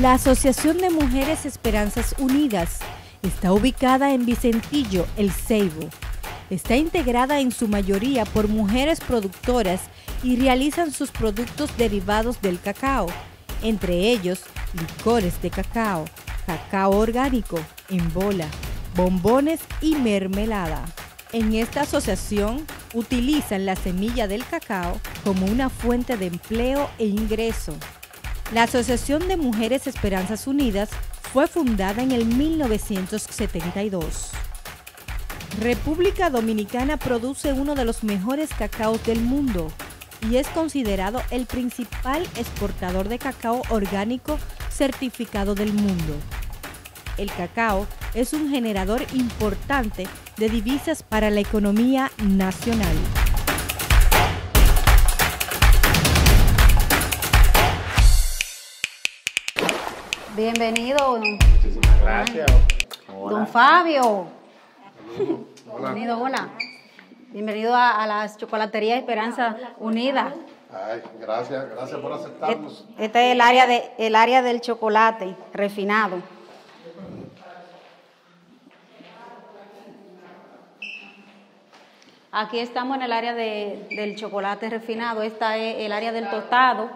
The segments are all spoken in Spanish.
La Asociación de Mujeres Esperanzas Unidas está ubicada en Vicentillo, El Seibo. Está integrada en su mayoría por mujeres productoras y realizan sus productos derivados del cacao, entre ellos licores de cacao, cacao orgánico en bola, bombones y mermelada. En esta asociación utilizan la semilla del cacao como una fuente de empleo e ingreso. La Asociación de Mujeres Esperanzas Unidas fue fundada en el 1972. República Dominicana produce uno de los mejores cacaos del mundo y es considerado el principal exportador de cacao orgánico certificado del mundo. El cacao es un generador importante de divisas para la economía nacional. Bienvenido, muchísimas gracias. Hola. Don Fabio. Hola. Bienvenido, hola. Bienvenido a la Chocolatería Esperanza Unida. Ay, gracias, gracias por aceptarnos. Este es el área del chocolate refinado. Aquí estamos en el área del chocolate refinado. Esta es el área del tostado.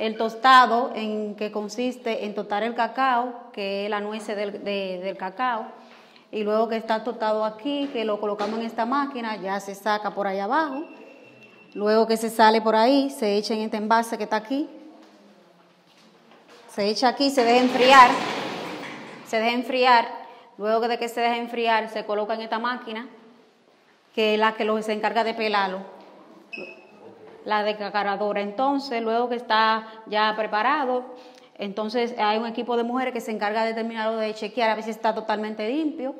El tostado que consiste en tostar el cacao, que es la nuez del cacao. Y luego que está tostado aquí, que lo colocamos en esta máquina, ya se saca por ahí abajo. Luego que se sale por ahí, se echa en este envase que está aquí. Se echa aquí, se deja enfriar. Se deja enfriar. Luego de que se deja enfriar, se coloca en esta máquina, que es la que se encarga de pelarlo. La descacradora. Entonces, luego que está ya preparado, entonces hay un equipo de mujeres que se encarga de terminarlo de chequear, a veces está totalmente limpio,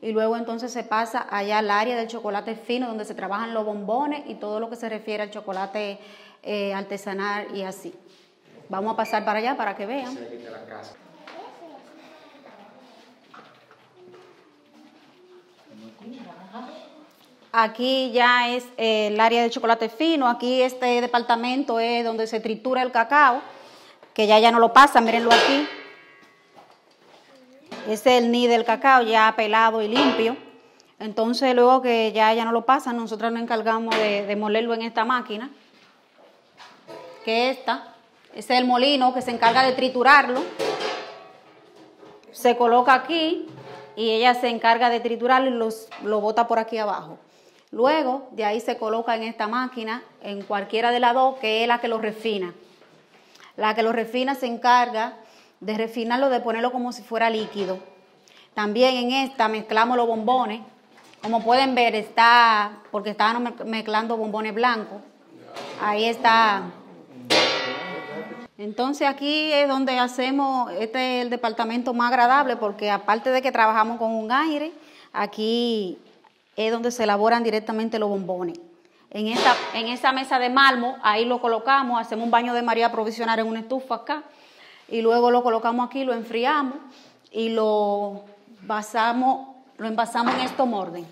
y luego entonces se pasa allá al área del chocolate fino, donde se trabajan los bombones y todo lo que se refiere al chocolate artesanal y así. Vamos a pasar para allá para que vean. Aquí ya es el área del chocolate fino, aquí este departamento es donde se tritura el cacao, que ya no lo pasan, mírenlo aquí. Ese es el nido del cacao, ya pelado y limpio. Entonces, luego que ya no lo pasan, nosotros nos encargamos de molerlo en esta máquina. Que ese es el molino que se encarga de triturarlo. Se coloca aquí y ella se encarga de triturarlo y lo bota por aquí abajo. Luego, de ahí se coloca en esta máquina, en cualquiera de las dos, que es la que lo refina. La que lo refina se encarga de refinarlo, de ponerlo como si fuera líquido. También en esta mezclamos los bombones. Como pueden ver, porque estaban mezclando bombones blancos. Ahí está. Entonces aquí es donde hacemos, este es el departamento más agradable, porque aparte de que trabajamos con un aire, aquí es donde se elaboran directamente los bombones. En esa mesa de mármol, ahí lo colocamos, hacemos un baño de María provisional en una estufa acá, y luego lo colocamos aquí, lo enfriamos y lo envasamos en estos morden.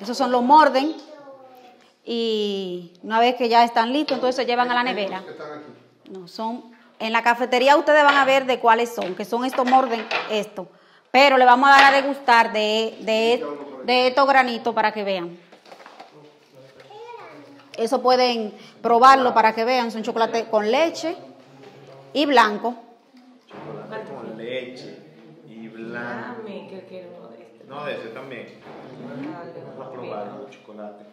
Esos son los morden, y una vez que ya están listos, entonces se llevan a la nevera. No, en la cafetería ustedes van a ver de cuáles son, que son estos morden, estos. Pero le vamos a dar a degustar de estos granitos para que vean. Eso pueden probarlo para que vean. Son chocolate con leche y blanco. Chocolate con leche y blanco. No, de ese también. Vamos a probarlo, chocolate.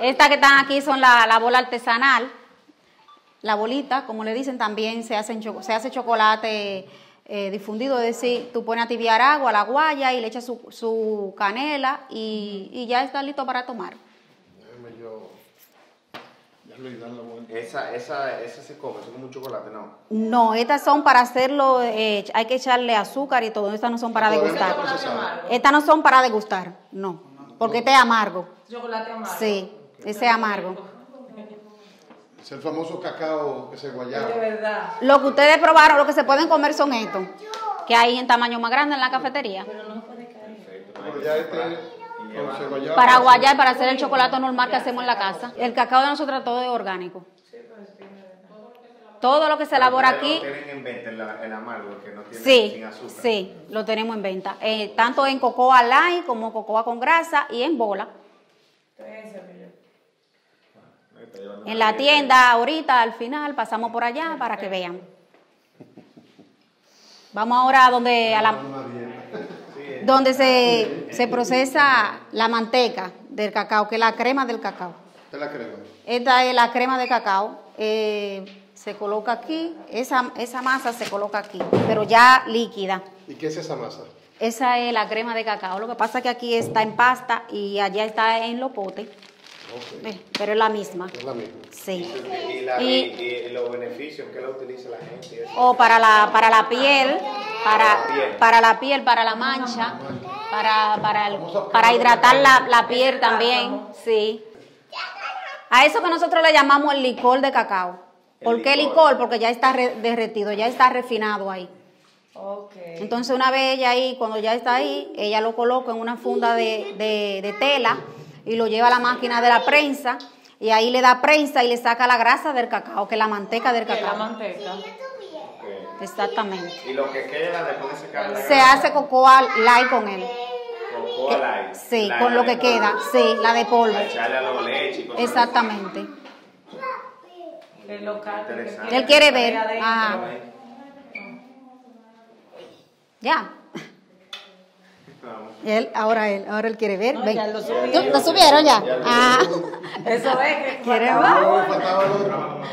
Estas que están aquí son la bola artesanal. La bolita, como le dicen, también se hace chocolate difundido. Es decir, tú pones a tibiar agua, la guaya, y le echas su canela y ya está listo para tomar. Esa se come, eso es como un chocolate, ¿no? No, estas son para hacerlo, hay que echarle azúcar y todo, estas no son para degustar. Estas no son para degustar, no, porque este es amargo. Chocolate amargo. Sí, ese es amargo. Es el famoso cacao que se guayaba. De verdad. Lo que ustedes probaron, lo que se pueden comer son estos, que hay en tamaño más grande en la cafetería. Pero no puede caer. Perfecto, ya este... Para guayar, para hacer el chocolate normal que hacemos en la casa. El cacao de nosotros todo es orgánico. todo lo que se elabora aquí. Lo tienen en venta, el amargo, que no tiene sin azúcar. Sí, lo tenemos en venta. Tanto en cocoa light como cocoa con grasa y en bola. En la tienda, ahorita, al final, pasamos por allá para que vean. Vamos ahora a donde, donde se procesa la manteca del cacao, que es la crema del cacao. Esta es la crema de cacao. Se coloca aquí, esa masa se coloca aquí, pero ya líquida. ¿Y qué es esa masa? Esa es la crema de cacao. Lo que pasa es que aquí está en pasta y allá está en los potes. Okay. Pero es la misma. Es la misma. Sí. Y los beneficios que la utiliza la gente. O para la piel, para la mancha, para hidratar la piel también. Sí. A eso que nosotros le llamamos el licor de cacao. ¿Por qué licor? Porque ya está derretido, ya está refinado ahí. Okay. Entonces una vez ella ahí, cuando ya está ahí, ella lo coloca en una funda de tela y lo lleva a la máquina de la prensa y ahí le da prensa y le saca la grasa del cacao, que es la manteca del cacao. La manteca. Okay. Exactamente. Y lo que queda después de sacar la grasa. Se hace cocoa light con él. Cocoa light. Sí, light, con lo que queda, sí, la de polvo. A echarle a la leche y exactamente. El local. Él quiere ver. Ajá. Ya. Ahora él quiere ver. No, ya lo subieron. ¿Lo subieron ya? Ya lo eso es. ¿Quiere ver? No,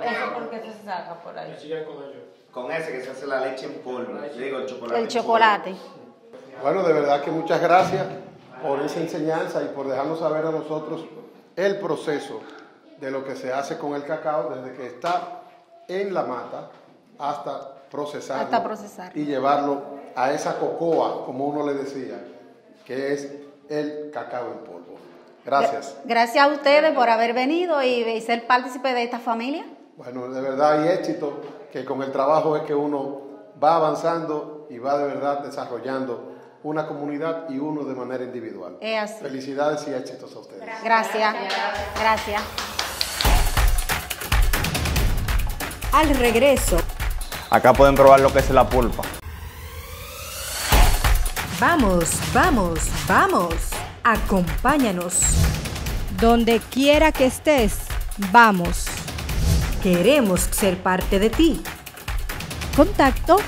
eso porque se saca por ahí. Con ese que se hace la leche en polvo. Digo, el chocolate. El chocolate. Bueno, de verdad que muchas gracias por esa enseñanza y por dejarnos saber a nosotros el proceso de lo que se hace con el cacao desde que está en la mata hasta procesarlo, y llevarlo a esa cocoa, como uno le decía, que es el cacao en polvo. Gracias. Gracias a ustedes por haber venido y ser partícipe de esta familia. Bueno, de verdad, y éxito, que con el trabajo es que uno va avanzando y va de verdad desarrollando una comunidad y uno de manera individual. Es así. Felicidades y éxitos a ustedes. Gracias. Gracias. Al regreso. Acá pueden probar lo que es la pulpa. Vamos, vamos, vamos. Acompáñanos. Donde quiera que estés, vamos. Queremos ser parte de ti. Contacto.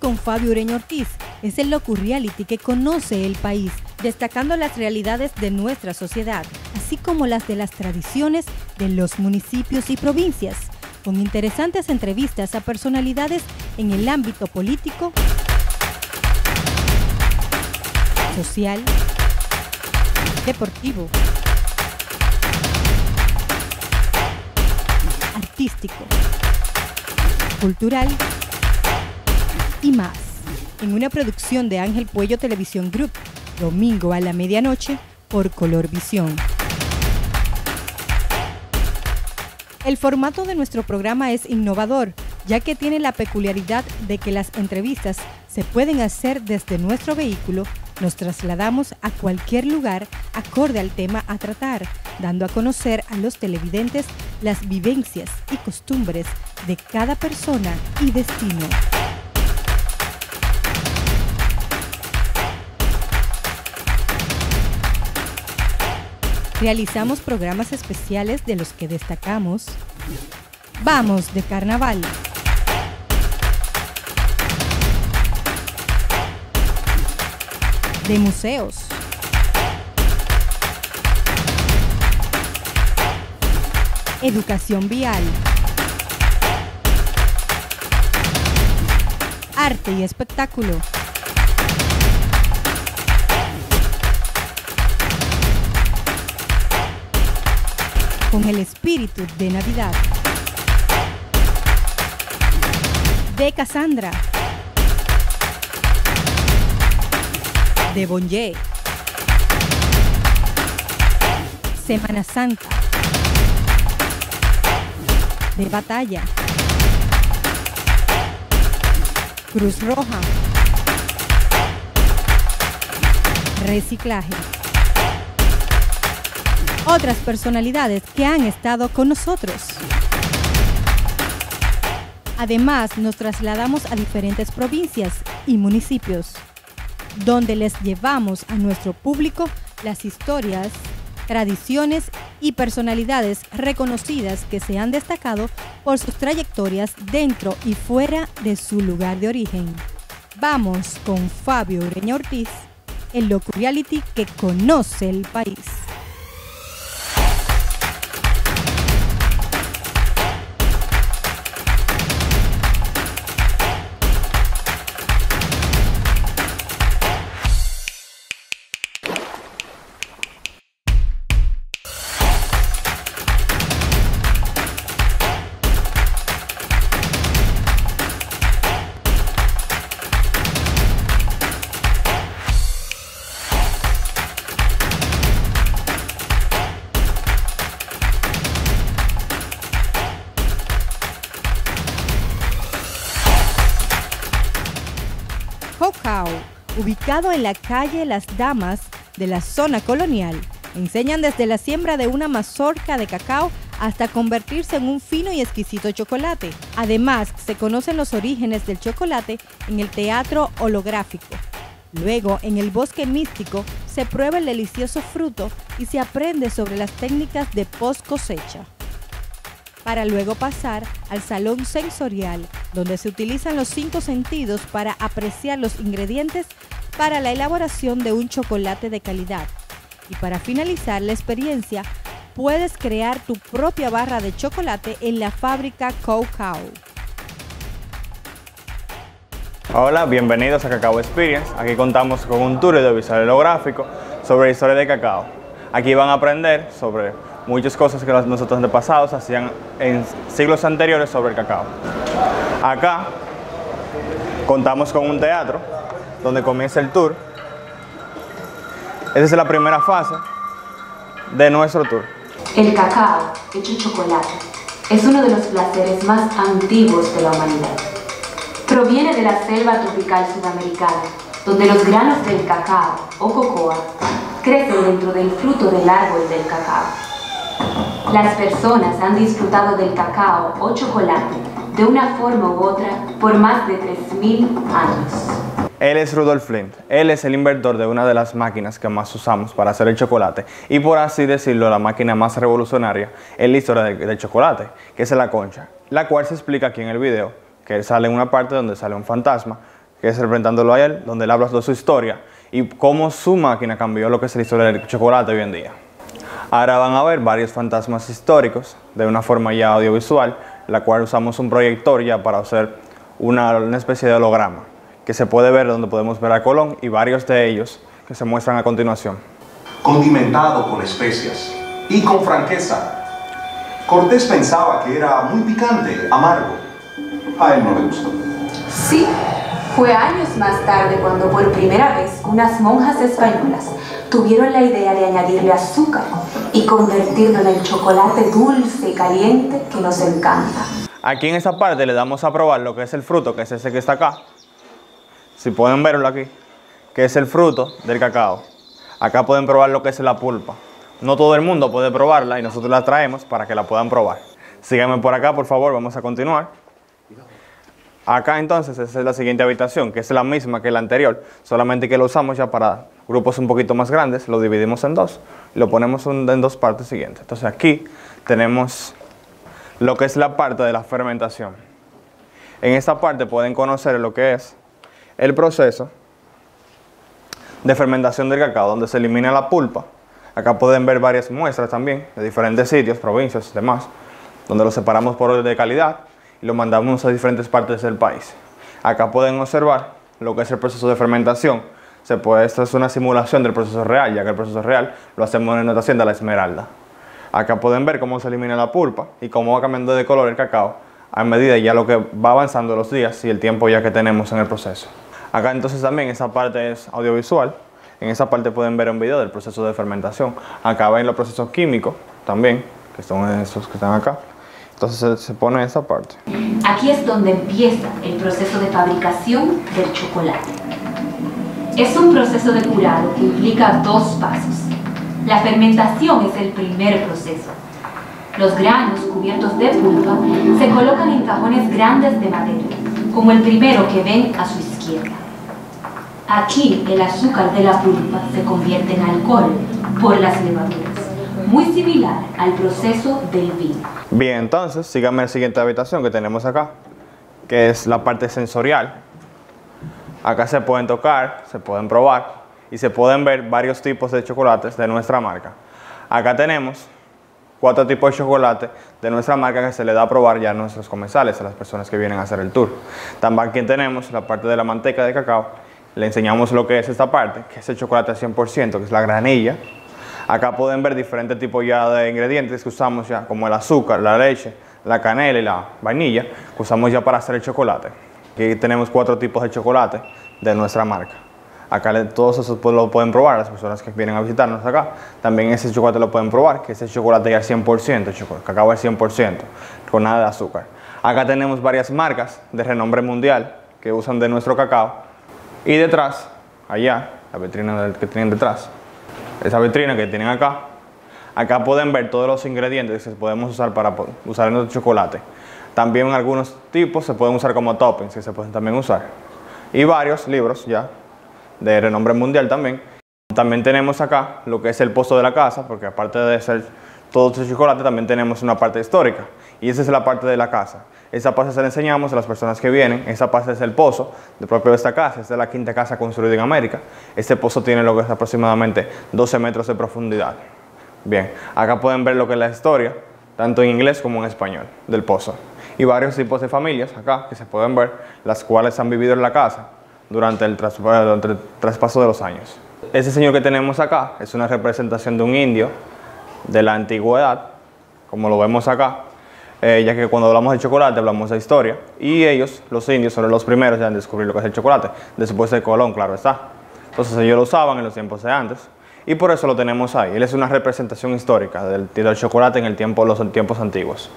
Con Fabio Ureña Ortiz es el locu reality que conoce el país, destacando las realidades de nuestra sociedad, así como las de las tradiciones de los municipios y provincias, con interesantes entrevistas a personalidades en el ámbito político, social, deportivo, artístico, cultural y más, en una producción de Ángel Puello Televisión Group, domingo a la medianoche por Color Visión. El formato de nuestro programa es innovador, ya que tiene la peculiaridad de que las entrevistas se pueden hacer desde nuestro vehículo. Nos trasladamos a cualquier lugar acorde al tema a tratar, dando a conocer a los televidentes las vivencias y costumbres de cada persona y destino. Realizamos programas especiales de los que destacamos Vamos de Carnaval, de museos, educación vial, arte y espectáculo, con el espíritu de Navidad, de Cassandra, de Bonye, Semana Santa, de batalla, Cruz Roja, reciclaje. Otras personalidades que han estado con nosotros. Además, nos trasladamos a diferentes provincias y municipios, donde les llevamos a nuestro público las historias, tradiciones y personalidades reconocidas que se han destacado por sus trayectorias dentro y fuera de su lugar de origen. Vamos con Fabio Ureña Ortiz, el loco reality que conoce el país. KahKow, ubicado en la calle Las Damas de la zona colonial, enseñan desde la siembra de una mazorca de cacao hasta convertirse en un fino y exquisito chocolate. Además, se conocen los orígenes del chocolate en el teatro holográfico. Luego, en el bosque místico, se prueba el delicioso fruto y se aprende sobre las técnicas de post cosecha, para luego pasar al salón sensorial, donde se utilizan los 5 sentidos para apreciar los ingredientes para la elaboración de un chocolate de calidad. Y para finalizar la experiencia, puedes crear tu propia barra de chocolate en la fábrica KahKow. Hola, bienvenidos a KahKow Experience. Aquí contamos con un tour audiovisual holográfico sobre la historia de cacao. Aquí van a aprender sobre muchas cosas que nuestros antepasados hacían en siglos anteriores sobre el cacao. Acá contamos con un teatro donde comienza el tour. Esa es la primera fase de nuestro tour. El cacao, hecho chocolate, es uno de los placeres más antiguos de la humanidad. Proviene de la selva tropical sudamericana, donde los granos del cacao o cocoa crecen dentro del fruto del árbol del cacao. Las personas han disfrutado del cacao o chocolate de una forma u otra por más de 3000 años. Él es Rodolphe Lindt. Él es el inventor de una de las máquinas que más usamos para hacer el chocolate y, por así decirlo, la máquina más revolucionaria en la historia del chocolate, que es la concha, la cual se explica aquí en el video, que él sale en una parte donde sale un fantasma, que es representándolo a él, donde él habla de su historia y cómo su máquina cambió lo que es la historia del chocolate hoy en día. Ahora van a ver varios fantasmas históricos de una forma ya audiovisual, la cual usamos un proyector ya para hacer una especie de holograma que se puede ver, donde podemos ver a Colón y varios de ellos que se muestran a continuación. Condimentado con especias y con franqueza, Cortés pensaba que era muy picante, amargo. A él no le gustó. Sí, fue años más tarde cuando por primera vez unas monjas españolas tuvieron la idea de añadirle azúcar y convertirlo en el chocolate dulce y caliente que nos encanta. Aquí en esta parte le damos a probar lo que es el fruto, que es ese que está acá. Si pueden verlo aquí, que es el fruto del cacao. Acá pueden probar lo que es la pulpa. No todo el mundo puede probarla y nosotros la traemos para que la puedan probar. Síganme por acá, por favor, vamos a continuar. Acá entonces esa es la siguiente habitación, que es la misma que la anterior, solamente que lo usamos ya para grupos un poquito más grandes, lo dividimos en dos, lo ponemos en dos partes siguientes. Entonces aquí tenemos lo que es la parte de la fermentación. En esta parte pueden conocer lo que es el proceso de fermentación del cacao, donde se elimina la pulpa. Acá pueden ver varias muestras también, de diferentes sitios, provincias y demás, donde lo separamos por orden de calidad y lo mandamos a diferentes partes del país. Acá pueden observar lo que es el proceso de fermentación. Esta es una simulación del proceso real, ya que el proceso real lo hacemos en nuestra hacienda La Esmeralda. Acá pueden ver cómo se elimina la pulpa y cómo va cambiando de color el cacao a medida ya lo que va avanzando los días y el tiempo ya que tenemos en el proceso. Acá entonces también esa parte es audiovisual, En esa parte pueden ver un video del proceso de fermentación. Acá ven los procesos químicos también, que son esos que están acá. Entonces se pone esa parte. Aquí es donde empieza el proceso de fabricación del chocolate. Es un proceso de curado que implica dos pasos. La fermentación es el primer proceso. Los granos cubiertos de pulpa se colocan en cajones grandes de madera, como el primero que ven a su izquierda. Aquí el azúcar de la pulpa se convierte en alcohol por las levaduras, muy similar al proceso del vino. Bien, entonces síganme a la siguiente habitación que tenemos acá, que es la parte sensorial. Acá se pueden tocar, se pueden probar y se pueden ver varios tipos de chocolates de nuestra marca. Acá tenemos 4 tipos de chocolate de nuestra marca que se le da a probar ya a nuestros comensales, a las personas que vienen a hacer el tour. También aquí tenemos la parte de la manteca de cacao. Le enseñamos lo que es esta parte, que es el chocolate al 100%, que es la granilla. Acá pueden ver diferentes tipos ya de ingredientes que usamos ya, como el azúcar, la leche, la canela y la vainilla, que usamos ya para hacer el chocolate. Aquí tenemos 4 tipos de chocolate de nuestra marca. Acá todos esos lo pueden probar las personas que vienen a visitarnos acá. También ese chocolate lo pueden probar, que es el chocolate ya al 100%, cacao al 100%, con nada de azúcar. Acá tenemos varias marcas de renombre mundial que usan de nuestro cacao. Y detrás, allá, la vitrina que tienen detrás, esa vitrina que tienen acá, acá pueden ver todos los ingredientes que podemos usar para usar en nuestro chocolate. También algunos tipos se pueden usar como toppings, que se pueden también usar. Y varios libros ya, de renombre mundial también. También tenemos acá lo que es el pozo de la casa, porque aparte de ser todo este chocolate, también tenemos una parte histórica. Y esa es la parte de la casa. Esa parte se la enseñamos a las personas que vienen. Esa parte es el pozo de propio de esta casa. Esta es la quinta casa construida en América. Este pozo tiene lo que es aproximadamente 12 metros de profundidad. Bien, acá pueden ver lo que es la historia, tanto en inglés como en español, del pozo. Y varios tipos de familias acá que se pueden ver, las cuales han vivido en la casa durante el traspaso de los años. Ese señor que tenemos acá es una representación de un indio de la antigüedad, como lo vemos acá, ya que cuando hablamos de chocolate hablamos de historia, y ellos, los indios, son los primeros en descubrir lo que es el chocolate, después de Colón, claro está. Entonces ellos lo usaban en los tiempos de antes, y por eso lo tenemos ahí. Él es una representación histórica del chocolate en los tiempos antiguos.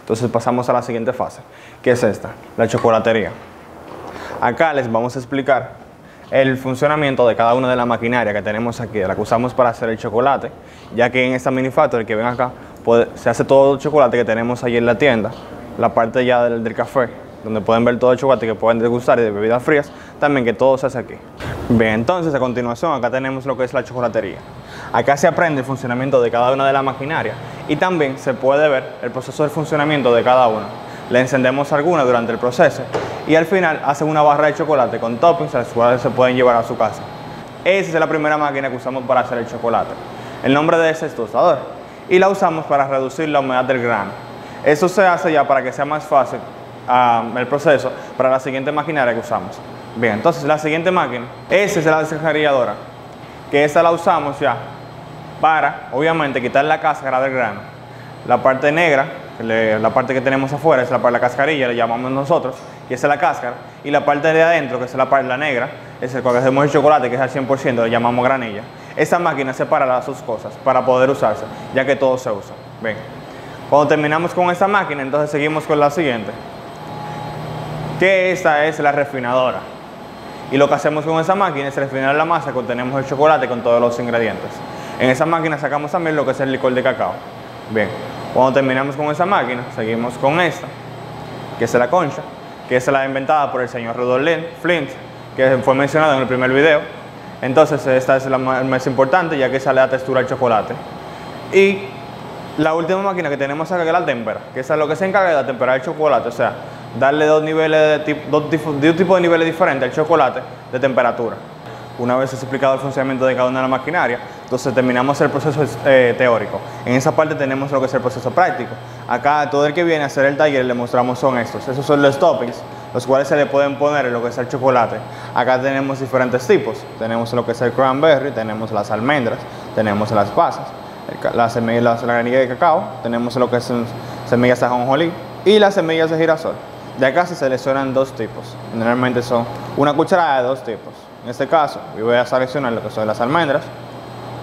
Entonces pasamos a la siguiente fase, que es esta, la chocolatería. Acá les vamos a explicar el funcionamiento de cada una de las maquinarias que tenemos aquí, de la que usamos para hacer el chocolate, ya que en esta mini factory que ven acá se hace todo el chocolate que tenemos allí en la tienda, la parte ya del café, donde pueden ver todo el chocolate que pueden degustar y de bebidas frías, también que todo se hace aquí. Bien, entonces a continuación acá tenemos lo que es la chocolatería. Acá se aprende el funcionamiento de cada una de las maquinarias y también se puede ver el proceso de funcionamiento de cada una. Le encendemos alguna durante el proceso y al final hacen una barra de chocolate con toppings, las cuales se pueden llevar a su casa. Esa es la primera máquina que usamos para hacer el chocolate. El nombre de ese es tostador y la usamos para reducir la humedad del grano. Eso se hace ya para que sea más fácil el proceso para la siguiente maquinaria que usamos. Bien, entonces la siguiente máquina, esa es la descascarilladora, que esa la usamos ya para, obviamente, quitar la cáscara del grano. La parte negra, la parte que tenemos afuera, es la cascarilla, le llamamos nosotros, y esa es la cáscara, y la parte de adentro, que es la parte negra, es el cual hacemos el chocolate, que es al 100%, le llamamos granilla. Esa máquina separa las dos cosas para poder usarse, ya que todo se usa. Bien, cuando terminamos con esta máquina, entonces seguimos con la siguiente, que esta es la refinadora, y lo que hacemos con esa máquina es refinar la masa que tenemos el chocolate con todos los ingredientes. En esa máquina sacamos también lo que es el licor de cacao. Bien, cuando terminamos con esa máquina, seguimos con esta, que es la concha, que es la inventada por el señor Rodolphe Lindt, que fue mencionado en el primer video. Entonces esta es la más importante, ya que esa le da textura al chocolate. Y la última máquina que tenemos acá, que es la témpera, que esa es lo que se encarga de temperar el chocolate, o sea, darle dos tipos de niveles diferentes al chocolate de temperatura. Una vez explicado el funcionamiento de cada una de las maquinarias, entonces terminamos el proceso teórico. En esa parte tenemos lo que es el proceso práctico. Acá todo el que viene a hacer el taller le mostramos son estos. Esos son los toppings, los cuales se le pueden poner en lo que es el chocolate. Acá tenemos diferentes tipos. Tenemos lo que es el cranberry, tenemos las almendras, tenemos las pasas, la granilla de cacao, tenemos lo que son semillas de ajonjolí y las semillas de girasol. De acá se seleccionan 2 tipos. Generalmente son una cucharada de 2 tipos. En este caso, yo voy a seleccionar lo que son las almendras,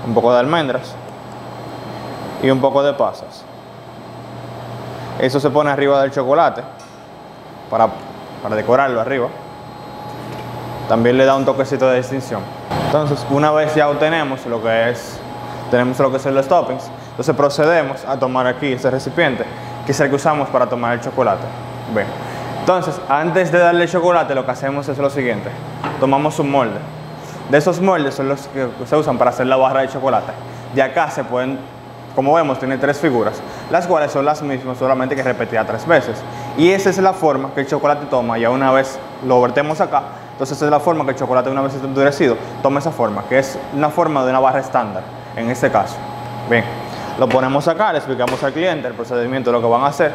un poco de almendras y un poco de pasas. Eso se pone arriba del chocolate para decorarlo arriba. También le da un toquecito de distinción. Entonces, una vez ya obtenemos lo que es, tenemos lo que son los toppings, entonces procedemos a tomar aquí este recipiente, que es el que usamos para tomar el chocolate. Bien. Entonces, antes de darle el chocolate, lo que hacemos es lo siguiente. Tomamos un molde. De esos moldes son los que se usan para hacer la barra de chocolate. De acá se pueden, como vemos, tiene tres figuras, las cuales son las mismas, solamente que repetida tres veces. Y esa es la forma que el chocolate toma. Ya una vez lo vertemos acá, entonces esa es la forma que el chocolate, una vez endurecido, toma esa forma, que es una forma de una barra estándar, en este caso. Bien, lo ponemos acá, le explicamos al cliente el procedimiento de lo que van a hacer.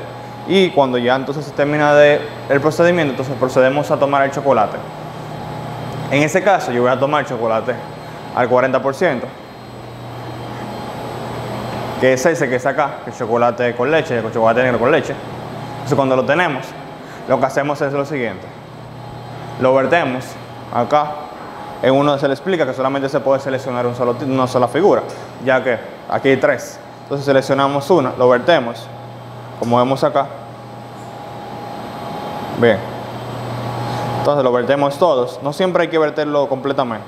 Y cuando ya entonces se termina el procedimiento, entonces procedemos a tomar el chocolate. En este caso yo voy a tomar chocolate al 40%, que es ese que está acá, el chocolate con leche, el chocolate negro con leche. Entonces cuando lo tenemos, lo que hacemos es lo siguiente. Lo vertemos acá en uno, se le explica que solamente se puede seleccionar una sola figura, ya que aquí hay tres. Entonces seleccionamos una, lo vertemos, como vemos acá. Bien. Entonces lo vertemos todos. No siempre hay que verterlo completamente,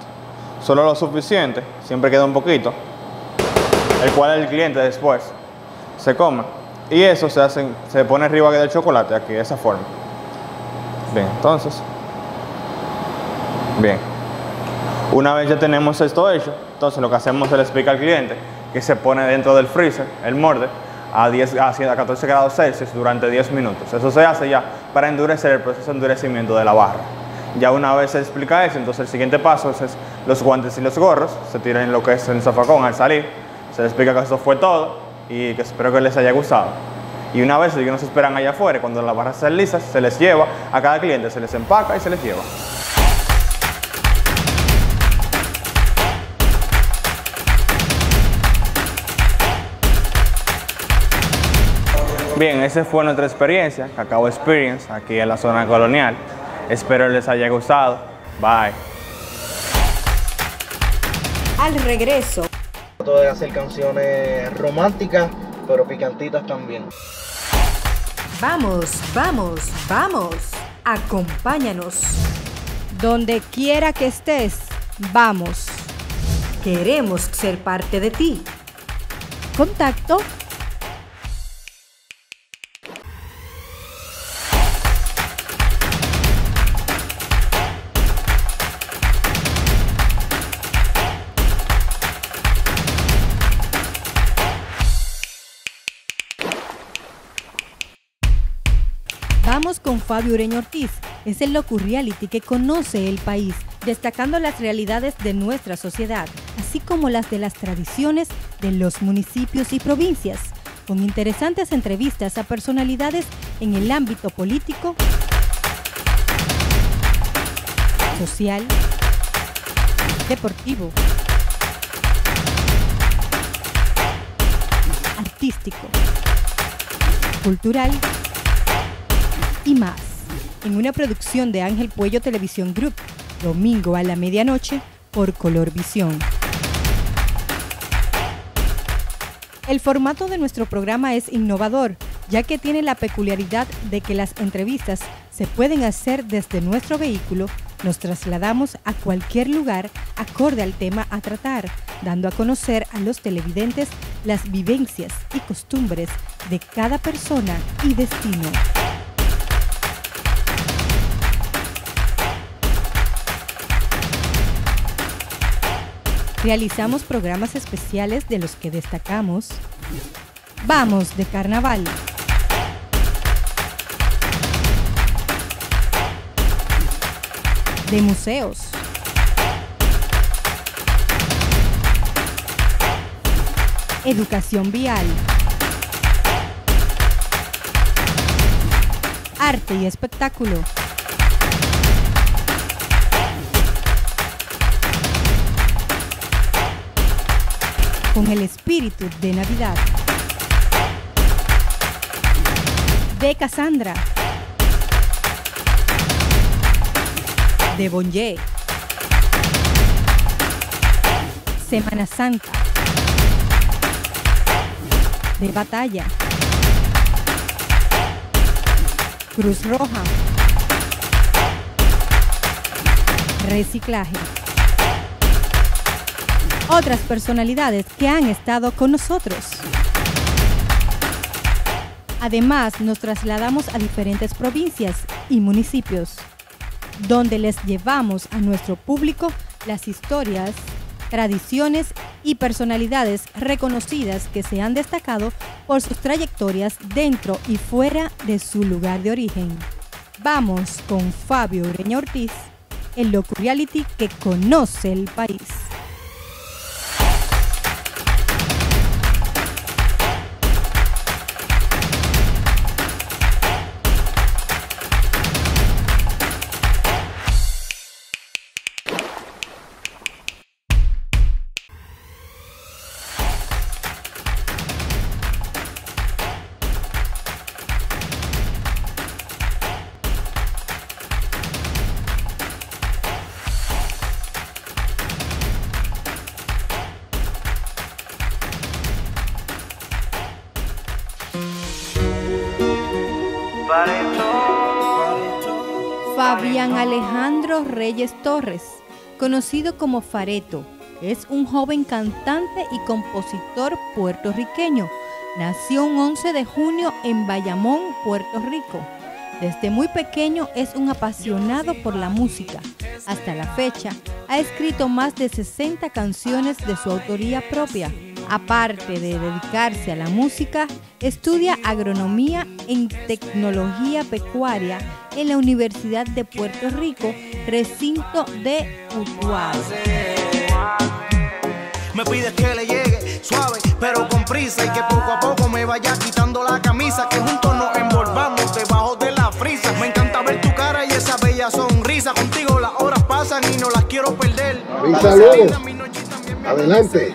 solo lo suficiente. Siempre queda un poquito, el cual el cliente después se come. Y eso se pone arriba del chocolate, aquí, de esa forma. Bien, entonces. Bien. Una vez ya tenemos esto hecho, entonces lo que hacemos es le explica al cliente que se pone dentro del freezer, el molde, a 14 grados Celsius durante 10 minutos. Eso se hace ya para endurecer el proceso de endurecimiento de la barra. Ya una vez se explica eso, entonces el siguiente paso es los guantes y los gorros, se tiran en lo que es el zafacón al salir, se les explica que eso fue todo y que espero que les haya gustado. Y una vez ellos nos esperan allá afuera, cuando las barras están lisas, se les lleva a cada cliente, se les empaca y se les lleva. Bien, esa fue nuestra experiencia, KahKow Experience, aquí en la zona colonial. Espero les haya gustado. Bye. Al regreso. Trato de hacer canciones románticas, pero picantitas también. Vamos, vamos, vamos. Acompáñanos. Donde quiera que estés, vamos. Queremos ser parte de ti. Contacto. Con Fabio Ureña Ortiz, es el locu reality que conoce el país, destacando las realidades de nuestra sociedad, así como las de las tradiciones de los municipios y provincias, con interesantes entrevistas a personalidades en el ámbito político, social, deportivo, artístico, cultural y más, en una producción de Ángel Puello Televisión Group, domingo a la medianoche por Color Visión. El formato de nuestro programa es innovador, ya que tiene la peculiaridad de que las entrevistas se pueden hacer desde nuestro vehículo. Nos trasladamos a cualquier lugar acorde al tema a tratar, dando a conocer a los televidentes las vivencias y costumbres de cada persona y destino. Realizamos programas especiales de los que destacamos Vamos de Carnaval, de museos, educación vial, arte y espectáculo, con el espíritu de Navidad, de Cassandra, de Bonye, Semana Santa, de batalla, Cruz Roja, reciclaje. Otras personalidades que han estado con nosotros. Además, nos trasladamos a diferentes provincias y municipios, donde les llevamos a nuestro público las historias, tradiciones y personalidades reconocidas que se han destacado por sus trayectorias dentro y fuera de su lugar de origen. Vamos con Fabio Ureña Ortiz, el loco reality que conoce el país. Fabián Alejandro Reyes Torres, conocido como Fareto, es un joven cantante y compositor puertorriqueño. Nació un 11 de junio en Bayamón, Puerto Rico. Desde muy pequeño es un apasionado por la música. Hasta la fecha, ha escrito más de 60 canciones de su autoría propia. Aparte de dedicarse a la música, estudia agronomía en tecnología pecuaria en la Universidad de Puerto Rico Recinto de Utuado. Me pides que le llegue suave, pero con prisa, y que poco a poco me vaya quitando la camisa, que juntos nos envolvamos debajo de la frisa. Me encanta ver tu cara y esa bella sonrisa. Contigo las horas pasan y no las quiero perder. Mi saludo. Adelante.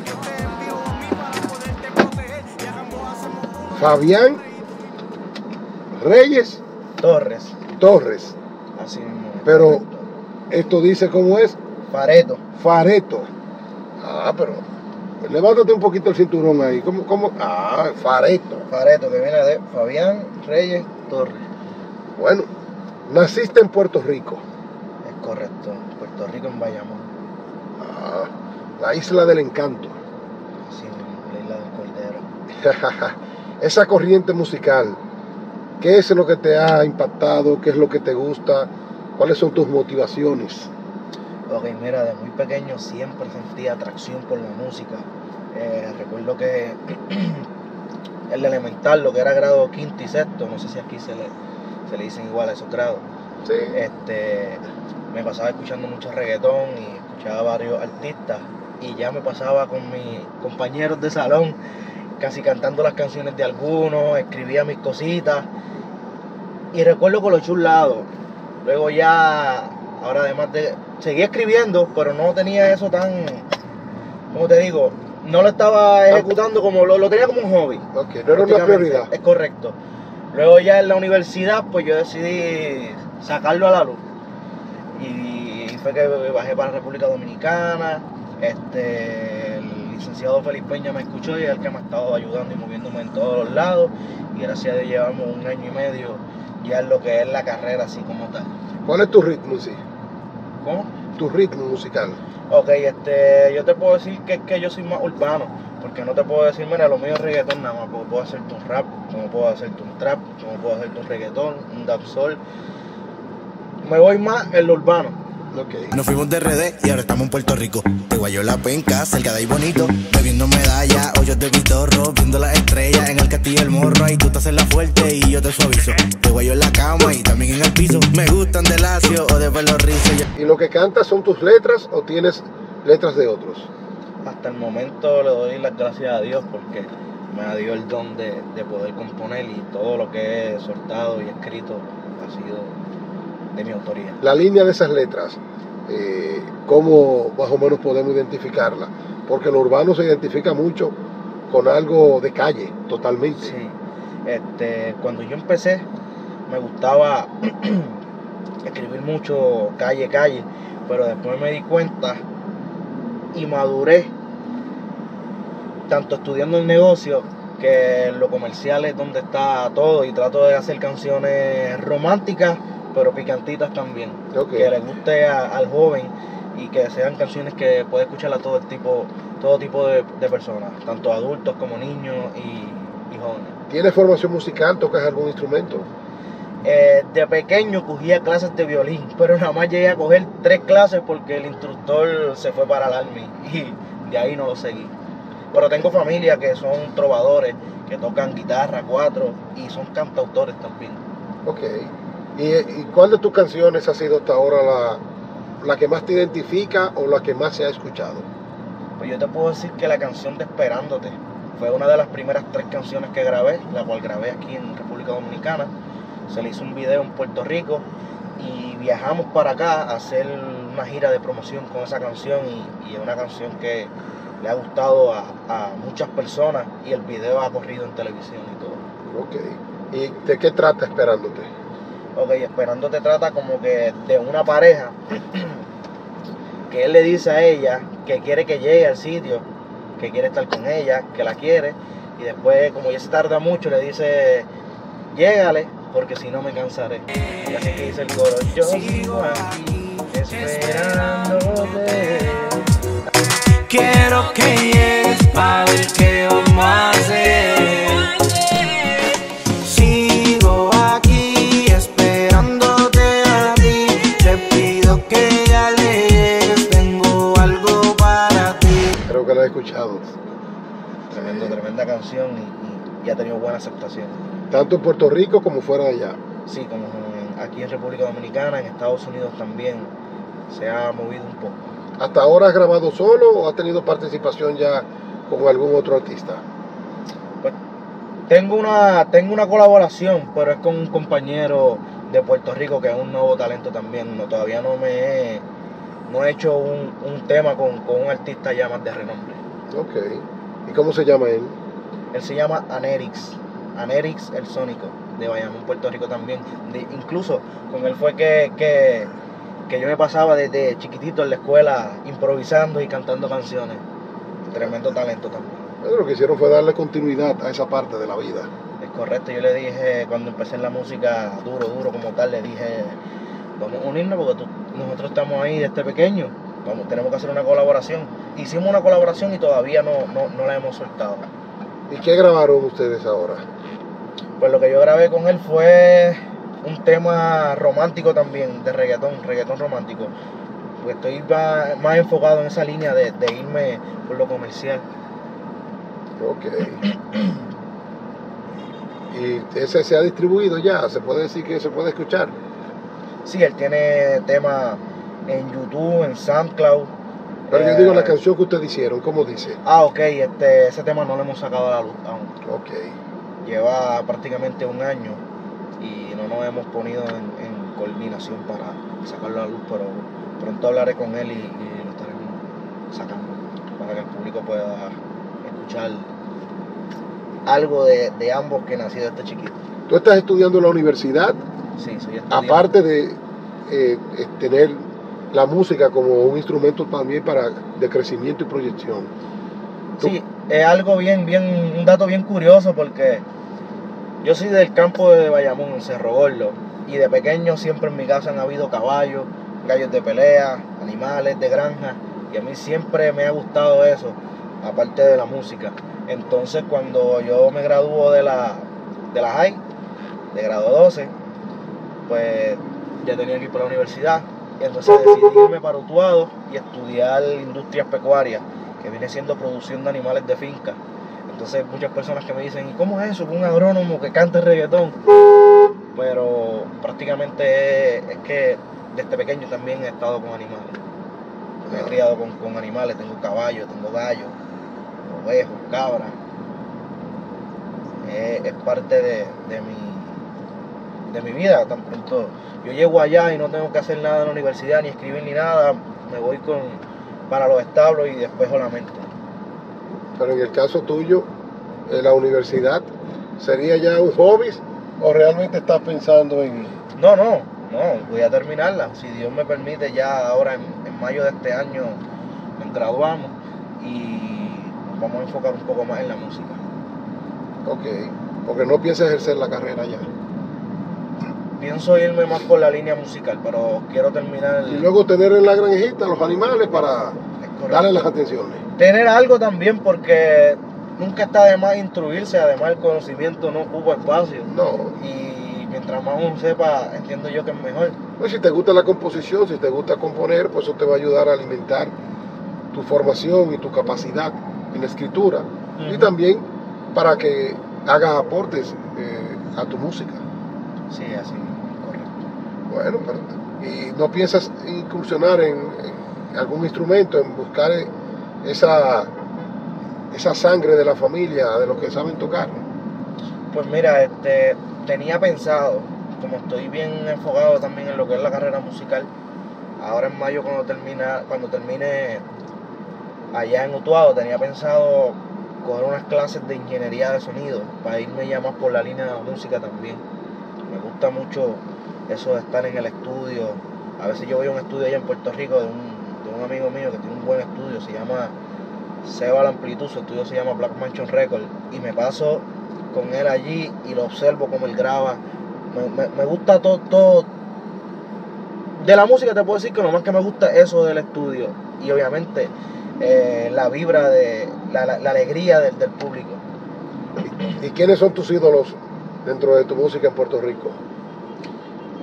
Fabián Reyes Torres. Así mismo. Pero esto dice cómo es. Fareto. Ah, pero levántate un poquito el cinturón ahí. ¿Cómo? Ah, Fareto, que viene de Fabián Reyes Torres. Bueno, naciste en Puerto Rico. Es correcto, Puerto Rico, en Bayamón. Ah, la isla del encanto. Así mismo, la isla del cordero. Esa corriente musical, ¿qué es lo que te ha impactado? ¿Qué es lo que te gusta? ¿Cuáles son tus motivaciones? Ok, mira, de muy pequeño siempre sentí atracción por la música. Recuerdo que el elemental, lo que era grado quinto y sexto, no sé si aquí se le dicen igual a esos grados. Sí. Me pasaba escuchando mucho reggaetón y escuchaba varios artistas, y ya me pasaba con mis compañeros de salón casi cantando las canciones de algunos, escribía mis cositas y recuerdo con los chulados. Luego ya, ahora además de... seguía escribiendo, pero no tenía eso tan... ¿cómo te digo? No lo estaba ejecutando como... lo tenía como un hobby. Ok, no era una prioridad. Es correcto. Luego ya en la universidad, pues yo decidí sacarlo a la luz. Y fue que bajé para la República Dominicana, el licenciado Felipe Peña me escuchó y es el que me ha estado ayudando y moviéndome en todos los lados, y gracias a Dios llevamos un año y medio ya en lo que es la carrera así como tal. ¿Cuál es tu ritmo? Sí. ¿Cómo? Tu ritmo musical. Ok, yo te puedo decir que es que yo soy más urbano, porque no te puedo decir, mira, lo mío es reggaetón nada más, porque puedo hacerte un rap, como puedo hacerte un trap, como puedo hacerte un reggaetón, un dancehall. Me voy más en lo urbano. Okay. Nos fuimos de RD y ahora estamos en Puerto Rico. Te guayó la penca, cerca de ahí bonito. Bebiendo medallas, hoyos de pitorro, viendo las estrellas en el castillo del morro. Ahí tú te haces la fuerte y yo te suavizo. Te guayó en la cama y también en el piso. Me gustan de lacio o de pelo rizo. ¿Y lo que cantas son tus letras o tienes letras de otros? Hasta el momento le doy las gracias a Dios porque me dio el don de poder componer, y todo lo que he soltado y escrito ha sido de mi autoría. La línea de esas letras, ¿cómo más o menos podemos identificarla? Porque lo urbano se identifica mucho con algo de calle, totalmente. Sí. Cuando yo empecé, me gustaba escribir mucho calle, pero después me di cuenta y maduré tanto estudiando el negocio, que lo comercial es donde está todo, y trato de hacer canciones románticas, pero picantitas también, okay, que le guste al joven y que sean canciones que puede escuchar a todo tipo de personas, tanto adultos como niños y jóvenes. ¿Tienes formación musical? ¿Tocas algún instrumento? De pequeño cogía clases de violín, pero nada más llegué a coger 3 clases porque el instructor se fue para el Army y de ahí no lo seguí. Pero tengo familia que son trovadores, que tocan guitarra, 4, y son cantautores también. Ok. ¿Y cuál de tus canciones ha sido hasta ahora la que más te identifica o la que más se ha escuchado? Pues yo te puedo decir que la canción de Esperándote fue una de las primeras 3 canciones que grabé, la cual grabé aquí en República Dominicana. Se le hizo un video en Puerto Rico y viajamos para acá a hacer una gira de promoción con esa canción, y es una canción que le ha gustado a muchas personas, y el video ha corrido en televisión y todo. Ok. ¿Y de qué trata Esperándote? Ok, Esperándote trata como que de una pareja que él le dice a ella que quiere que llegue al sitio, que quiere estar con ella, que la quiere, y después, como ella se tarda mucho, le dice: llégale, porque si no me cansaré. Y así que dice el coro: yo sigo aquí esperándote. Quiero que llegues para ver qué vamos a hacer. Sigo aquí esperándote a ti. Te pido que ya le llegues, tengo algo para ti. Creo que la he escuchado. Tremenda canción y ha tenido buena aceptación. Tanto en Puerto Rico como fuera de allá. Sí, como aquí en República Dominicana, en Estados Unidos también. Se ha movido un poco. ¿Hasta ahora has grabado solo o has tenido participación ya con algún otro artista? Pues tengo una colaboración, pero es con un compañero de Puerto Rico que es un nuevo talento también. No, todavía no he hecho un tema con un artista ya más de renombre. Ok. ¿Y cómo se llama él? Él se llama Anerix el Sónico, de Bayamón, Puerto Rico también. Incluso con él fue que yo me pasaba desde chiquitito en la escuela improvisando y cantando canciones. Tremendo talento también. Pero lo que hicieron fue darle continuidad a esa parte de la vida. Es correcto, yo le dije, cuando empecé en la música duro como tal, le dije: vamos a unirnos porque nosotros estamos ahí desde pequeño, tenemos que hacer una colaboración. Hicimos una colaboración y todavía no la hemos soltado. ¿Y qué grabaron ustedes ahora? Pues lo que yo grabé con él fue un tema romántico también, de reggaetón romántico. Pues estoy más enfocado en esa línea de irme por lo comercial. Ok. ¿Y ese se ha distribuido ya? ¿Se puede decir que se puede escuchar? Sí, él tiene temas en YouTube, en SoundCloud. Pero yo digo la canción que ustedes hicieron, ¿cómo dice? Ah, ok, ese tema no lo hemos sacado a la luz aún. Ok. Lleva prácticamente un año y no nos hemos ponido en coordinación para sacarlo a la luz, pero pronto hablaré con él y lo estaremos sacando para que el público pueda escuchar algo de ambos que nació de este chiquito. ¿Tú estás estudiando en la universidad? Sí, soy estudiante. Aparte de tener la música como un instrumento también de crecimiento y proyección. Sí, es algo un dato bien curioso porque yo soy del campo de Bayamón, en Cerro Gordo, y de pequeño siempre en mi casa han habido caballos, gallos de pelea, animales de granja, y a mí siempre me ha gustado eso, aparte de la música. Entonces cuando yo me graduó de la high, de grado 12, pues ya tenía que ir para la universidad, y entonces decidí irme para Utuado y estudiar industrias pecuarias, que viene siendo producción de animales de finca. Entonces muchas personas que me dicen: ¿y cómo es eso? ¿Un agrónomo que canta reggaetón? Pero prácticamente es que desde pequeño también he estado con animales. Me he criado con animales, tengo caballos, tengo gallos, ovejos, cabras. Es parte de mi vida. Tan pronto yo llego allá y no tengo que hacer nada en la universidad, ni escribir ni nada, me voy para los establos y despejo la mente. Pero en el caso tuyo, en la universidad, ¿sería ya un hobby o realmente estás pensando en...? No, voy a terminarla. Si Dios me permite, ya ahora en mayo de este año nos graduamos y vamos a enfocar un poco más en la música. Ok, porque no piensas ejercer la carrera ya. Pienso irme más por la línea musical, pero quiero terminar... Y luego tener en la granjita los animales para darle las atenciones. Tener algo también, porque nunca está de más instruirse, además el conocimiento no ocupa espacio. No. Y mientras más uno sepa, entiendo yo que es mejor. Pues si te gusta la composición, si te gusta componer, pues eso te va a ayudar a alimentar tu formación y tu capacidad en la escritura. Uh-huh. Y también para que hagas aportes a tu música. Sí, así. Bueno, pero, ¿y no piensas incursionar en algún instrumento, en buscar esa sangre de la familia, de los que saben tocar? Pues mira, tenía pensado, como estoy bien enfocado también en lo que es la carrera musical, ahora en mayo cuando termine allá en Utuado, tenía pensado coger unas clases de ingeniería de sonido para irme ya más por la línea de la música también. Me gusta mucho eso de estar en el estudio. A veces yo voy a un estudio allá en Puerto Rico de un amigo mío que tiene un buen estudio, se llama Seba la Amplitud, su estudio se llama Black Mansion Records, y me paso con él allí y lo observo como él graba. Me gusta todo. De la música te puedo decir que lo más que me gusta es eso del estudio y obviamente la vibra, la alegría del público. ¿Y quiénes son tus ídolos dentro de tu música en Puerto Rico?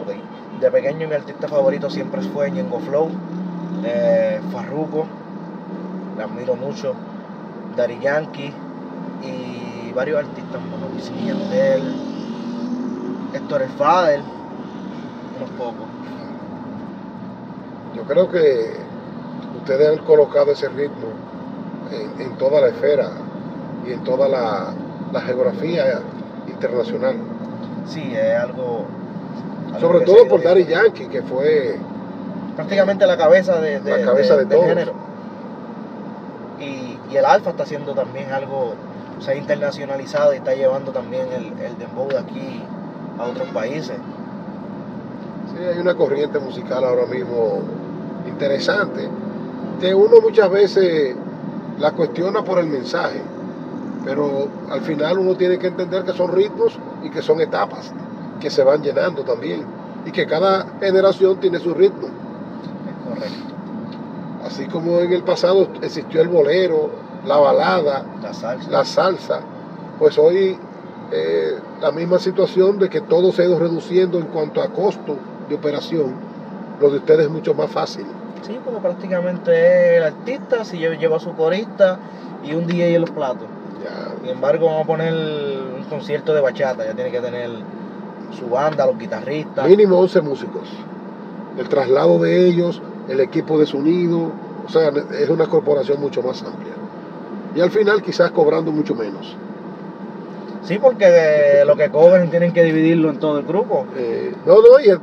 Okay. De pequeño mi artista favorito siempre fue Ñengo Flow, Farruko, la admiro mucho, Daddy Yankee y varios artistas como Vicentillo, Héctor El Father, unos pocos. Yo creo que ustedes han colocado ese ritmo en toda la esfera y en toda la geografía internacional. Sí, es algo sobre todo por Daddy Yankee, que fue prácticamente la cabeza de todo género. Y el Alpha está haciendo también algo, se ha internacionalizado y está llevando también el dembow de aquí a otros países. Sí, hay una corriente musical ahora mismo interesante que uno muchas veces la cuestiona por el mensaje, pero al final uno tiene que entender que son ritmos y que son etapas que se van llenando también y que cada generación tiene su ritmo. Es correcto. Así como en el pasado existió el bolero, la balada, la salsa, pues hoy la misma situación de que todo se ha ido reduciendo en cuanto a costo de operación, lo de ustedes es mucho más fácil. Sí, porque prácticamente el artista si lleva a su corista y un DJ en los platos. Ya. Sin embargo, vamos a poner un concierto de bachata, ya tiene que tener su banda, los guitarristas. Mínimo 11 músicos. El traslado de ellos, el equipo de sonido, o sea, es una corporación mucho más amplia. Y al final quizás cobrando mucho menos. Sí, porque lo que cobran tienen que dividirlo en todo el grupo. Y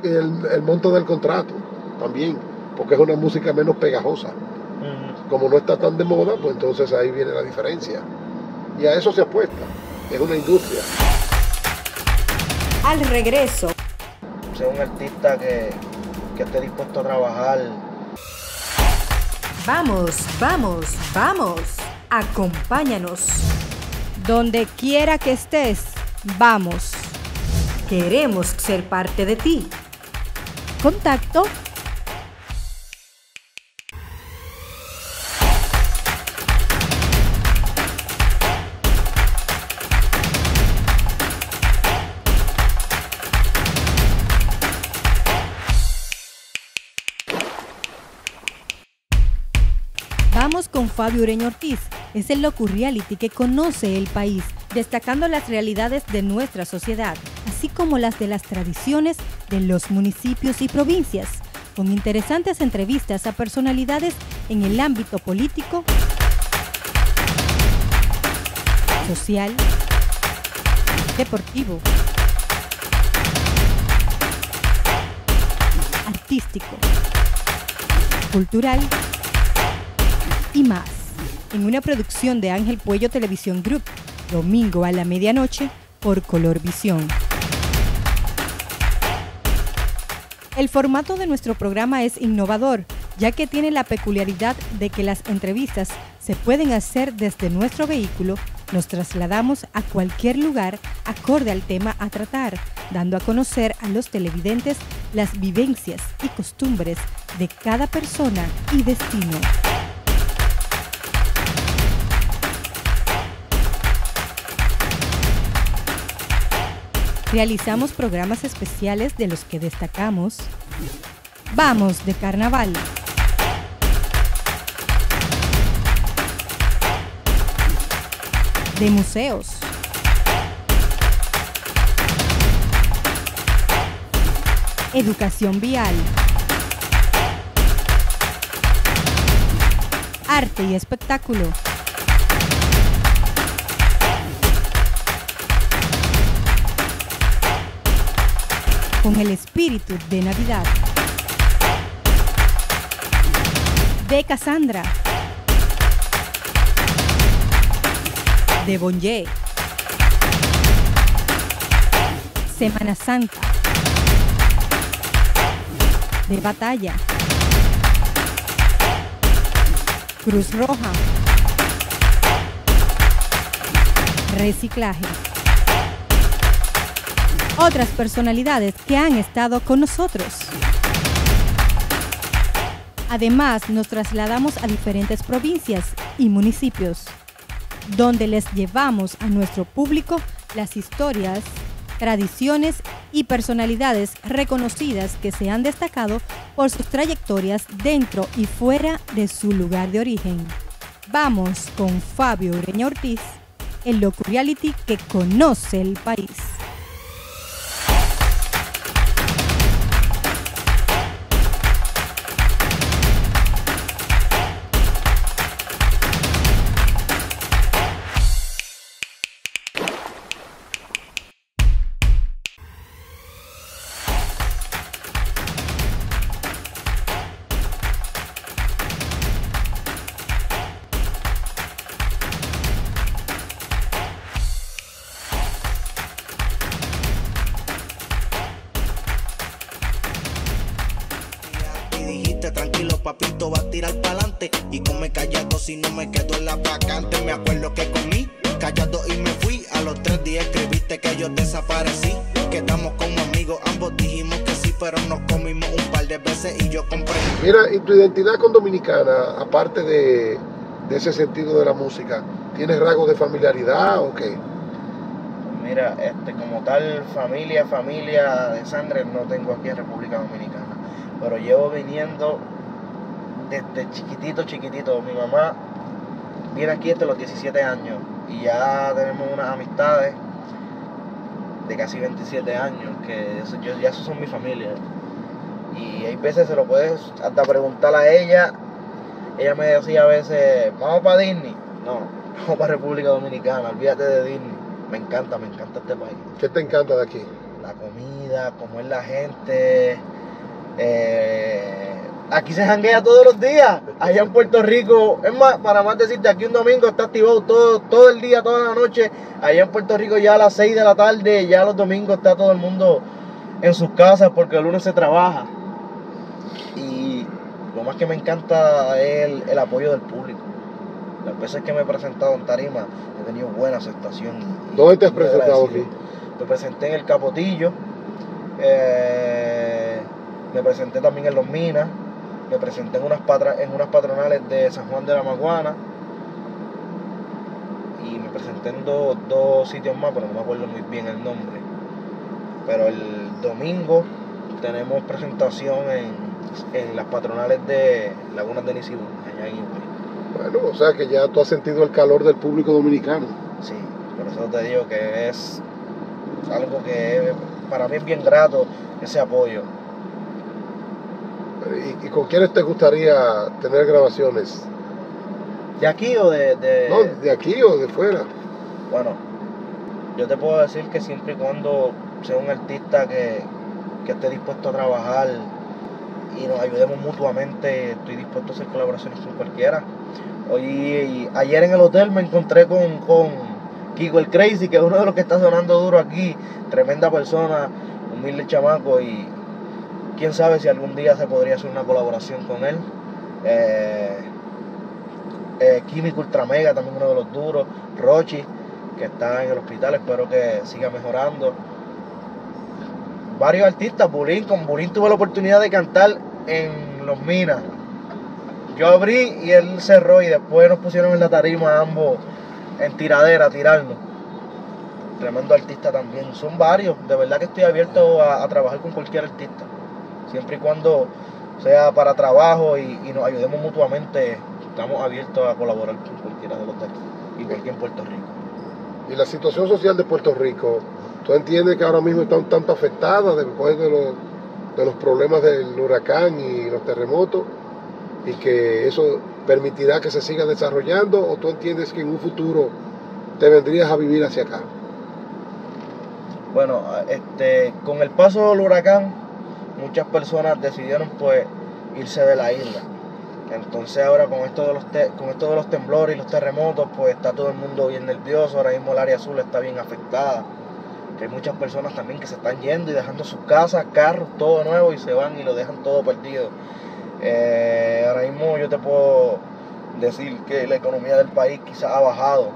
el monto del contrato también, porque es una música menos pegajosa. Uh-huh. Como no está tan de moda, pues entonces ahí viene la diferencia. Y a eso se apuesta, es una industria. Al regreso, soy un artista que esté dispuesto a trabajar. Vamos. Acompáñanos. Donde quiera que estés, vamos. Queremos ser parte de ti. Contacto. Vamos con Fabio Ureña Ortiz, es el locu reality que conoce el país, destacando las realidades de nuestra sociedad, así como las de las tradiciones de los municipios y provincias, con interesantes entrevistas a personalidades en el ámbito político, social, deportivo, artístico, cultural y más, en una producción de Ángel Puello Televisión Group, domingo a la medianoche por Color Visión. El formato de nuestro programa es innovador, ya que tiene la peculiaridad de que las entrevistas se pueden hacer desde nuestro vehículo. Nos trasladamos a cualquier lugar acorde al tema a tratar, dando a conocer a los televidentes las vivencias y costumbres de cada persona y destino. Realizamos programas especiales de los que destacamos Vamos de Carnaval, de museos, educación vial, arte y espectáculo, con el espíritu de Navidad, de Cassandra, de Bonye, Semana Santa, de Batalla, Cruz Roja, reciclaje. Otras personalidades que han estado con nosotros. Además, nos trasladamos a diferentes provincias y municipios, donde les llevamos a nuestro público las historias, tradiciones y personalidades reconocidas que se han destacado por sus trayectorias dentro y fuera de su lugar de origen. Vamos con Fabio Ureña Ortiz, el loco reality que conoce el país. Si no me quedo en la vacante, me acuerdo que comí callado y me fui. A los 3 días escribiste que yo desaparecí. Quedamos como amigos, ambos dijimos que sí, pero nos comimos un par de veces y yo compré. Mira, ¿y tu identidad con dominicana, aparte de ese sentido de la música, tienes rasgos de familiaridad o qué? Mira, como tal familia de sangre no tengo aquí en República Dominicana, pero llevo viniendo desde chiquitito. Mi mamá viene aquí desde los 17 años y ya tenemos unas amistades de casi 27 años, que ya eso son mi familia. Y hay veces se lo puedes hasta preguntar a ella. Ella me decía a veces, vamos para Disney. No, vamos para República Dominicana, olvídate de Disney. Me encanta este país. ¿Qué te encanta de aquí? La comida, cómo es la gente. Aquí se janguea todos los días, allá en Puerto Rico. Es más, para más decirte, aquí un domingo está activado todo el día, toda la noche. Allá en Puerto Rico ya a las 6 de la tarde, ya los domingos está todo el mundo en sus casas porque el lunes se trabaja. Y lo más que me encanta es el apoyo del público. Las veces que me he presentado en tarima, he tenido buena aceptación. ¿Dónde te has presentado aquí? Me presenté en El Capotillo, me presenté también en Los Minas. Me presenté en unas patronales de San Juan de la Maguana y me presenté en dos sitios más, pero no me acuerdo muy bien el nombre. Pero el domingo tenemos presentación en las patronales de Lagunas de Nisibón, allá en Burín. Bueno, o sea que ya tú has sentido el calor del público dominicano. Sí, por eso te digo que es algo que para mí es bien grato, ese apoyo. ¿Y con quiénes te gustaría tener grabaciones? ¿De aquí o de...? No, de aquí o de fuera. Bueno, yo te puedo decir que siempre y cuando sea un artista que esté dispuesto a trabajar y nos ayudemos mutuamente, estoy dispuesto a hacer colaboraciones con cualquiera. Ayer en el hotel me encontré con Kiko el Crazy, que es uno de los que está sonando duro aquí. Tremenda persona, humilde chamaco y... Quién sabe si algún día se podría hacer una colaboración con él. Químico Ultramega, también uno de los duros, Rochi, que está en el hospital, espero que siga mejorando. Varios artistas, Burín, con Burín tuve la oportunidad de cantar en Los Minas. Yo abrí y él cerró, y después nos pusieron en la tarima ambos en tiradera a tirarnos. Tremendo artista también, son varios. De verdad que estoy abierto a trabajar con cualquier artista, siempre y cuando sea para trabajo y nos ayudemos mutuamente. Estamos abiertos a colaborar con cualquiera de los de aquí, igual que en Puerto Rico. Y la situación social de Puerto Rico, ¿tú entiendes que ahora mismo está un tanto afectada después de los problemas del huracán y los terremotos, y que eso permitirá que se siga desarrollando, o tú entiendes que en un futuro te vendrías a vivir hacia acá? Bueno, con el paso del huracán, muchas personas decidieron pues irse de la isla. Entonces ahora con esto de los temblores y los terremotos, pues está todo el mundo bien nervioso. Ahora mismo el área azul está bien afectada, que hay muchas personas también que se están yendo y dejando sus casas, carros, todo nuevo, y se van y lo dejan todo perdido. Ahora mismo yo te puedo decir que la economía del país quizás ha bajado.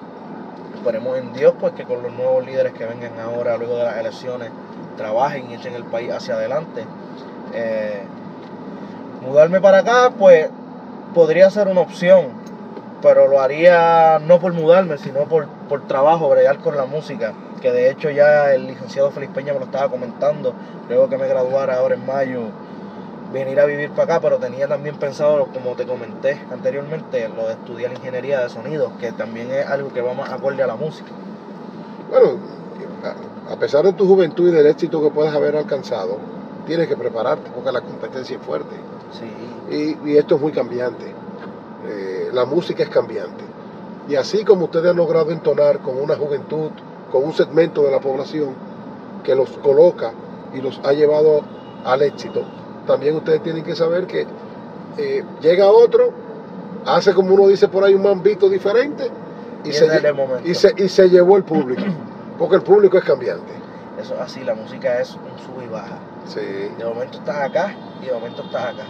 Esperemos en Dios pues que con los nuevos líderes que vengan ahora luego de las elecciones trabajen y echen el país hacia adelante. Mudarme para acá pues podría ser una opción, pero lo haría no por mudarme, sino por trabajo, bregar con la música, que de hecho ya el licenciado Felipe Peña me lo estaba comentando, luego que me graduara ahora en mayo, venir a vivir para acá, pero tenía también pensado, como te comenté anteriormente, lo de estudiar ingeniería de sonidos, que también es algo que va más acorde a la música. Bueno, a pesar de tu juventud y del éxito que puedas haber alcanzado, tienes que prepararte porque la competencia es fuerte. Sí. Y esto es muy cambiante. La música es cambiante. Y así como ustedes han logrado entonar con una juventud, con un segmento de la población que los coloca y los ha llevado al éxito, también ustedes tienen que saber que llega otro, hace, como uno dice por ahí, un mambito diferente y se llevó el público, porque el público es cambiante. Eso es así, la música es un sub y baja. Sí. De momento estás acá y de momento estás acá.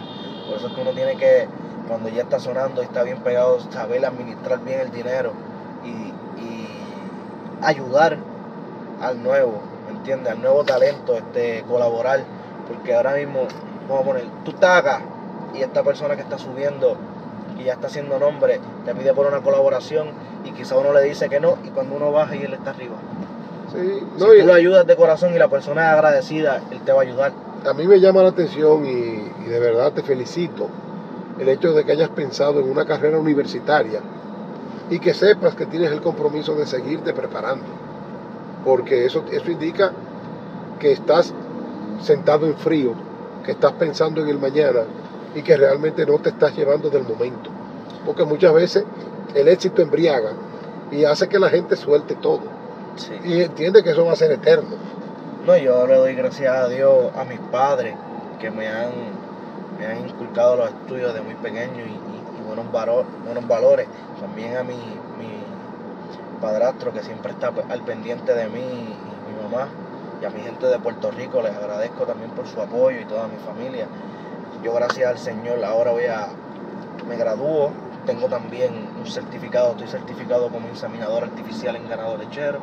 Por eso es que uno tiene que, cuando ya está sonando y está bien pegado, saber administrar bien el dinero y ayudar al nuevo, ¿me entiendes? Al nuevo talento, colaborar. Porque ahora mismo, vamos a poner, tú estás acá y esta persona que está subiendo y ya está haciendo nombre te pide por una colaboración y quizá uno le dice que no, y cuando uno baja y él está arriba. Sí, no, si tú lo ayudas de corazón y la persona es agradecida, él te va a ayudar. A mí me llama la atención y de verdad te felicito el hecho de que hayas pensado en una carrera universitaria y que sepas que tienes el compromiso de seguirte preparando, porque eso indica que estás sentado en frío, que estás pensando en el mañana y que realmente no te estás llevando del momento, porque muchas veces el éxito embriaga y hace que la gente suelte todo. Sí. Y entiende que eso va a ser eterno. No, yo le doy gracias a Dios, a mis padres, que me han inculcado los estudios desde muy pequeño y buenos valores. También a mi padrastro, que siempre está al pendiente de mí, y mi mamá, y a mi gente de Puerto Rico. Les agradezco también por su apoyo, y toda mi familia. Yo, gracias al Señor, ahora me gradúo. Tengo también un certificado, estoy certificado como inseminador artificial en ganado lechero.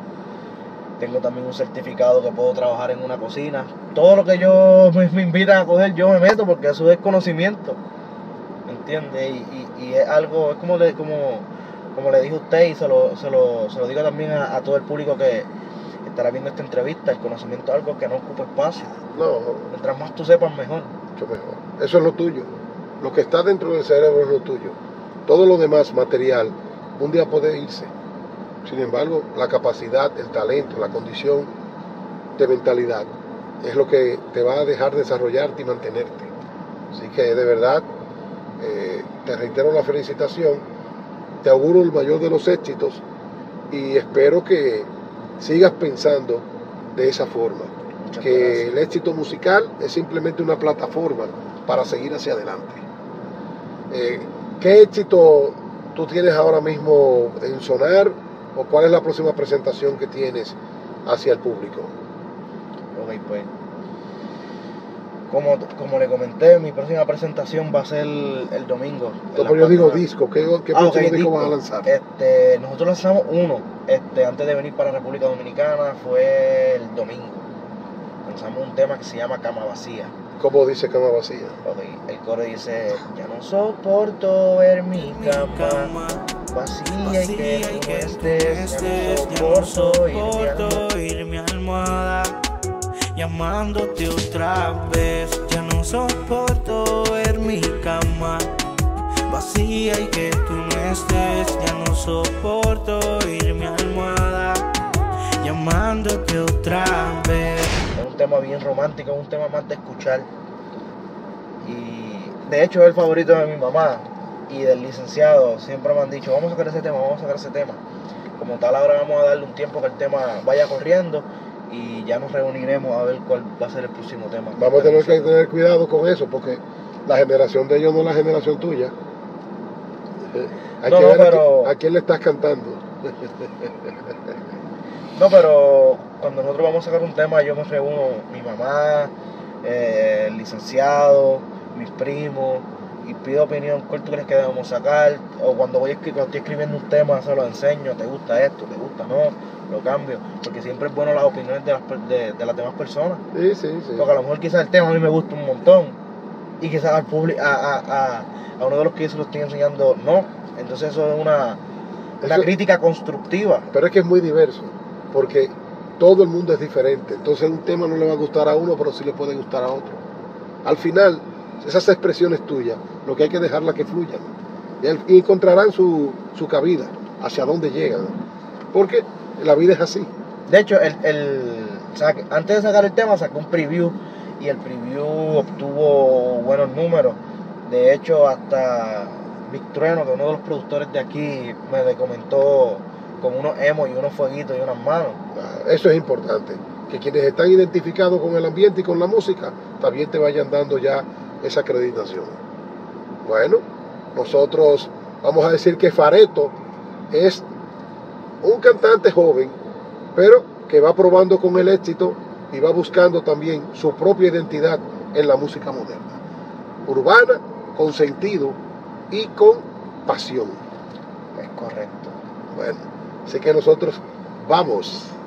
Tengo también un certificado que puedo trabajar en una cocina. Todo lo que yo me invitan a coger, yo me meto, porque eso es conocimiento, ¿entiendes? Y es algo, es como le dije a usted, y se lo digo también a todo el público que estará viendo esta entrevista. El conocimiento es algo que no ocupa espacio. No. Mientras más tú sepas, mejor. Mucho mejor. Eso es lo tuyo. Lo que está dentro del cerebro es lo tuyo. Todo lo demás material un día puede irse. Sin embargo, la capacidad, el talento, la condición de mentalidad es lo que te va a dejar desarrollarte y mantenerte. Así que de verdad te reitero la felicitación, te auguro el mayor de los éxitos y espero que sigas pensando de esa forma. Muchas que gracias. El éxito musical es simplemente una plataforma para seguir hacia adelante. ¿Qué éxito tú tienes ahora mismo en sonar, o cuál es la próxima presentación que tienes hacia el público? Ok, pues Como le comenté, mi próxima presentación va a ser el domingo. Pero yo digo disco, ¿qué próximo disco van a lanzar? Nosotros lanzamos uno antes de venir para República Dominicana, fue el domingo. Lanzamos un tema que se llama Cama Vacía. ¿Cómo dice Cama Vacía? Okay, el coro dice: ya no soporto ver mi cama vacía y que estés, ya no soporto ir mi almohada. Llamándote otra vez, ya no soporto ver mi cama vacía y que tú no estés, ya no soporto ir mi almohada. Llamándote otra vez. Es un tema bien romántico, es un tema más de escuchar. Y de hecho es el favorito de mi mamá y del licenciado. Siempre me han dicho, vamos a sacar ese tema, vamos a sacar ese tema. Como tal, ahora vamos a darle un tiempo que el tema vaya corriendo. Y ya nos reuniremos a ver cuál va a ser el próximo tema. Vamos a tener que tener cuidado con eso, porque la generación de ellos no es la generación tuya. ¿A quién le estás cantando? No, pero cuando nosotros vamos a sacar un tema, yo me reúno, mi mamá, el licenciado, mis primos, y pido opinión, ¿cuál tú crees que debemos sacar? O cuando estoy escribiendo un tema, se lo enseño, ¿te gusta esto? ¿Te gusta? ¿No? Lo cambio, porque siempre es bueno las opiniones de las demás personas. Sí. Porque a lo mejor quizás el tema a mí me gusta un montón y quizás al público, a uno de los que yo se lo estoy enseñando, no. Entonces eso es una crítica constructiva. Pero es que es muy diverso, porque todo el mundo es diferente. Entonces un tema no le va a gustar a uno, pero sí le puede gustar a otro. Al final, esas expresiones tuyas, lo que hay que dejarlas que fluyan. Y encontrarán su cabida, hacia dónde llegan. Porque la vida es así. De hecho, antes de sacar el tema, sacó un preview y el preview obtuvo buenos números. De hecho, hasta Vic Trueno, que uno de los productores de aquí, me recomendó con unos emos y unos fueguitos y unas manos. Eso es importante, que quienes están identificados con el ambiente y con la música, también te vayan dando ya esa acreditación. Bueno, nosotros vamos a decir que Fareto es un cantante joven, pero que va probando con el éxito y va buscando también su propia identidad en la música moderna, urbana, con sentido y con pasión. Es correcto. Bueno, así que nosotros vamos.